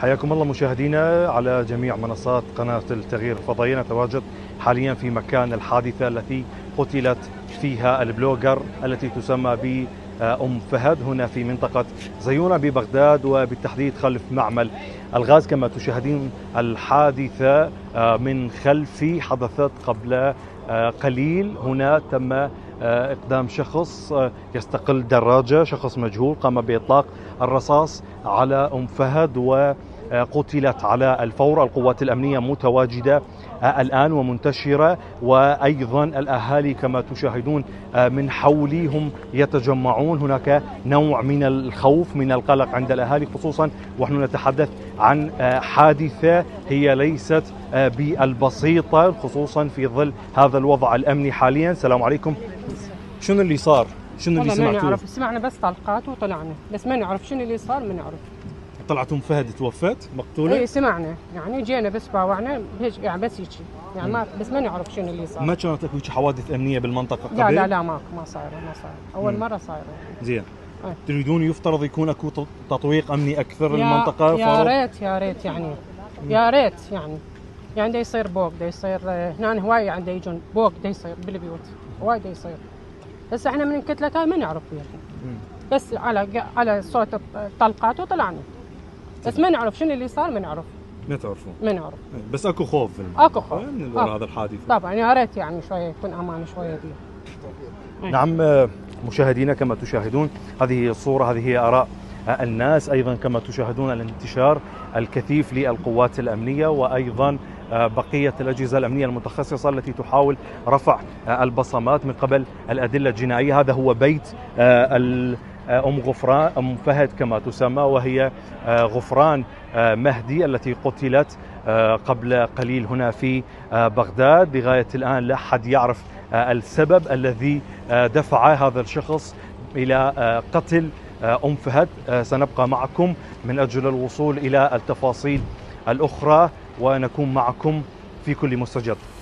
حياكم الله مشاهدينا على جميع منصات قناة التغيير الفضائية. نتواجد حاليا في مكان الحادثة التي قتلت فيها البلوجر التي تسمى ب أم فهد هنا في منطقة زيونة ببغداد، وبالتحديد خلف معمل الغاز. كما تشاهدين الحادثة من خلفي حدثت قبل قليل. هنا تم إقدام شخص يستقل دراجة، شخص مجهول قام بإطلاق الرصاص على أم فهد وقتلت على الفور. القوات الأمنية متواجدة الآن ومنتشرة، وأيضا الأهالي كما تشاهدون من حولي هم يتجمعون. هناك نوع من الخوف من القلق عند الأهالي، خصوصا ونحن نتحدث عن حادثة هي ليست بالبسيطة، خصوصا في ظل هذا الوضع الأمني حاليا. السلام عليكم، شنو اللي صار؟ شنو اللي سمعتوه؟ ما نعرف، سمعنا بس طلقات وطلعنا، بس ما نعرف شنو اللي صار، ما نعرف. طلعت أم فهد توفت مقتوله؟ اي سمعنا، يعني جينا بس باوعنا يعني بس هيك، يعني بس ما نعرف شنو اللي صار. ما كانت اكو حوادث امنيه بالمنطقه قبل؟ لا لا لا، ماكو، ما صايره، ما صايره، اول مره صايره. زين، تريدون يفترض يكون اكو تطويق امني اكثر للمنطقه؟ يا ريت يا ريت، يعني يا ريت يعني دا يصير بوق، دا يصير هنا هوايه، عندنا يجون بوق دا يصير بالبيوت، وايد دا يصير. بس احنا من الكتله هاي ما نعرف فيها، بس على صوت الطلقات وطلعنا، بس ما نعرف شنو اللي صار، ما نعرف. ما تعرفون؟ ما نعرف. بس اكو خوف اكو خوف من وراء هذا الحادث طبعا. يا ريت يعني شويه يكون امان شويه فيه. نعم مشاهدينا، كما تشاهدون هذه هي الصوره، هذه هي اراء الناس. ايضا كما تشاهدون الانتشار الكثيف للقوات الامنيه، وايضا بقية الأجهزة الأمنية المتخصصة التي تحاول رفع البصمات من قبل الأدلة الجنائية. هذا هو بيت أم فهد كما تسمى، وهي غفران مهدي التي قتلت قبل قليل هنا في بغداد. لغاية الآن لا أحد يعرف السبب الذي دفع هذا الشخص إلى قتل أم فهد. سنبقى معكم من أجل الوصول إلى التفاصيل الأخرى، ونكون معكم في كل مستجد.